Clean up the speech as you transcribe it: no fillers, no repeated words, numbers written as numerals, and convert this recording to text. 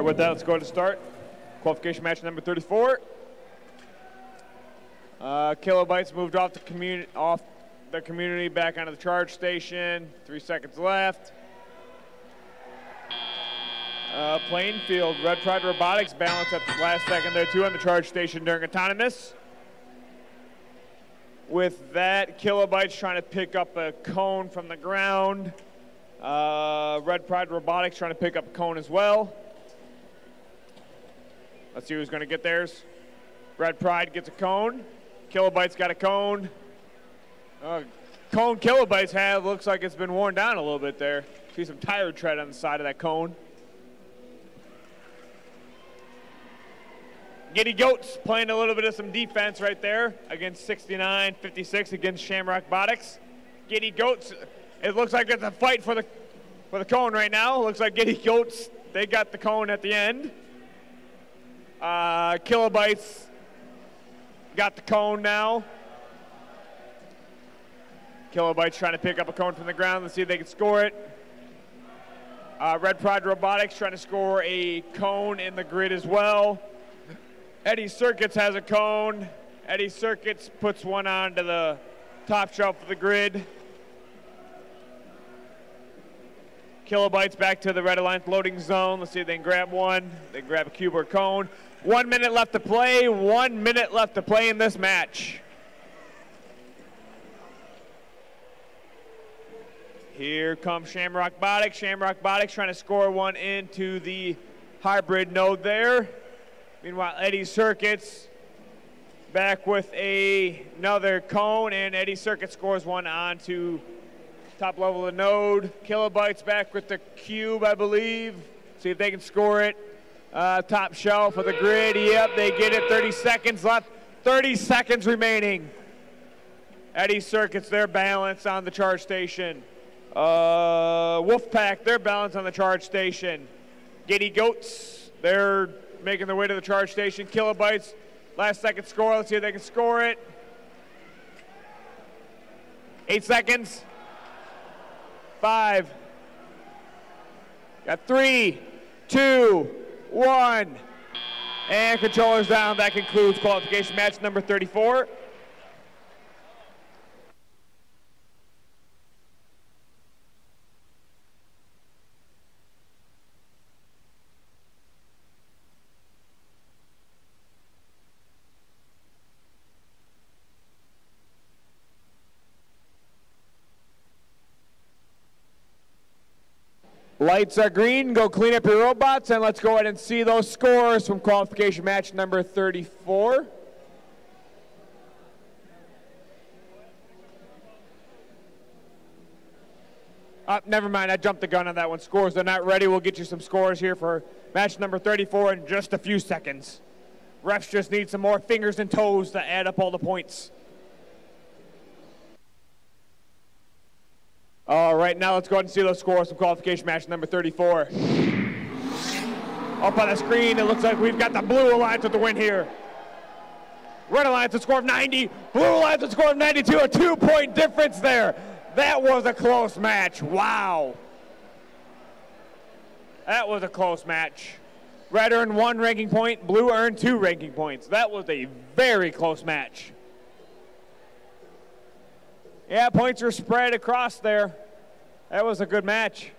right, with that, let's go ahead and start. Qualification match number 34. Kilobytes moved off the community back onto the charge station. 3 seconds left. Plainfield, Red Pride Robotics balanced at the last second there too on the charge station during autonomous. With that, Kilobytes trying to pick up a cone from the ground. Red Pride Robotics trying to pick up a cone as well. Let's see who's going to get theirs. Red Pride gets a cone. Kilobytes got a cone. Cone Kilobytes have, looks like it's been worn down a little bit there. See some tire tread on the side of that cone. Giddy Goats playing a little bit of some defense right there against 69-56 against Shamrock Botics. Giddy Goats, it looks like it's a fight for the cone right now. Looks like Giddy Goats, they got the cone at the end. Kilobytes got the cone now. Kilobytes trying to pick up a cone from the ground. Let's see if they can score it. Red Pride Robotics trying to score a cone in the grid as well. Eddie Circuits has a cone. Eddie Circuits puts one onto the top shelf of the grid. Kilobytes back to the Red Alliance loading zone. Let's see if they can grab one. They grab a cube or a cone. 1 minute left to play. 1 minute left to play in this match. Here comes Shamrock Botics. Shamrock Botics trying to score one into the hybrid node there. Meanwhile, Eddie Circuits back with another cone, and Eddie Circuits scores one onto top level of the node. Kilobytes back with the cube, I believe. See if they can score it. Top shelf of the grid. Yep, they get it. 30 seconds left. 30 seconds remaining. Eddie Circuits, their balance on the charge station. Wolfpack, their balance on the charge station. Giddy Goats, their making their way to the charge station. Kilobytes, last second score. Let's see if they can score it. 8 seconds. 5. Got 3, 2, 1. And controllers down. That concludes qualification match number 34. Lights are green, go clean up your robots, and let's go ahead and see those scores from qualification match number 34. Never mind, I jumped the gun on that one. Scores are not ready. We'll get you some scores here for match number 34 in just a few seconds. Refs just need some more fingers and toes to add up all the points. All right, now let's go ahead and see those scores from qualification match number 34. Up on the screen, it looks like we've got the Blue Alliance with the win here. Red Alliance with a score of 90, Blue Alliance with a score of 92, a 2-point difference there. That was a close match, wow. That was a close match. Red earned 1 ranking point, Blue earned 2 ranking points. That was a very close match. Yeah, points are spread across there. That was a good match.